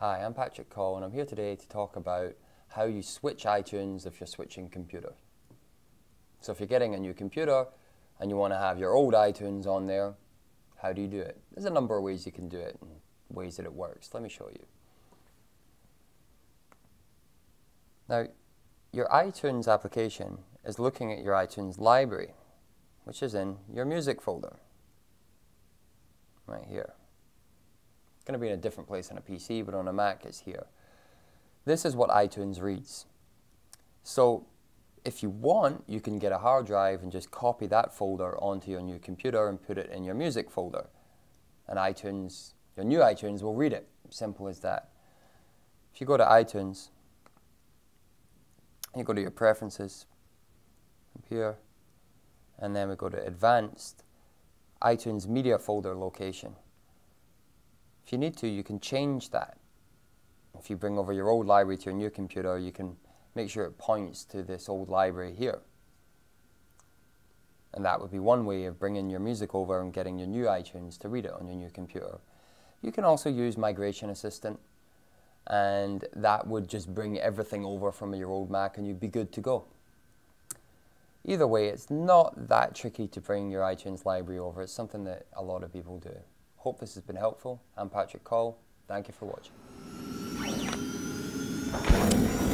Hi, I'm Patrick Coll and I'm here today to talk about how you switch iTunes if you're switching computer. So if you're getting a new computer and you want to have your old iTunes on there, how do you do it? There's a number of ways you can do it and ways that it works. Let me show you. Now, your iTunes application is looking at your iTunes library, which is in your music folder, right here. Going to be in a different place on a PC, but on a Mac it's here. This is what iTunes reads. So if you want, you can get a hard drive and just copy that folder onto your new computer and put it in your music folder. And iTunes, your new iTunes, will read it. Simple as that. If you go to iTunes, you go to your preferences up here, and then we go to advanced, iTunes media folder location. If you need to, you can change that. If you bring over your old library to your new computer, you can make sure it points to this old library here. And that would be one way of bringing your music over and getting your new iTunes to read it on your new computer. You can also use Migration Assistant, and that would just bring everything over from your old Mac and you'd be good to go. Either way, it's not that tricky to bring your iTunes library over. It's something that a lot of people do. Hope this has been helpful. I'm Patrick Coll. Thank you for watching.